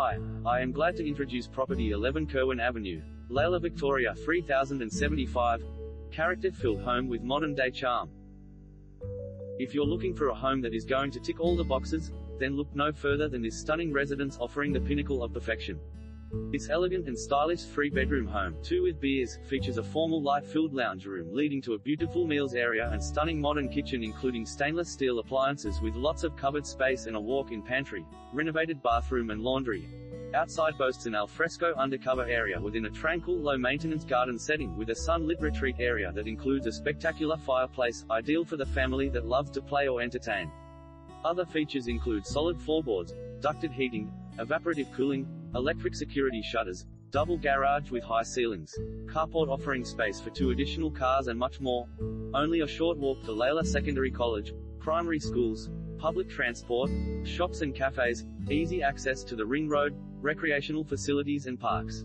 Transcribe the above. Hi, I am glad to introduce property 11 Kirwan Avenue, Layla Victoria 3075, character-filled home with modern-day charm. If you're looking for a home that is going to tick all the boxes, then look no further than this stunning residence offering the pinnacle of perfection. This elegant and stylish three-bedroom home, two with beers, features a formal light-filled lounge room leading to a beautiful meals area and stunning modern kitchen including stainless steel appliances with lots of cupboard space and a walk-in pantry, renovated bathroom and laundry. Outside boasts an alfresco undercover area within a tranquil low-maintenance garden setting with a sun-lit retreat area that includes a spectacular fireplace, ideal for the family that loves to play or entertain. Other features include solid floorboards, ducted heating, evaporative cooling, electric security shutters, double garage with high ceilings, carport offering space for two additional cars and much more. Only a short walk to Layla Secondary College, primary schools, public transport, shops and cafes, easy access to the ring road, recreational facilities and parks.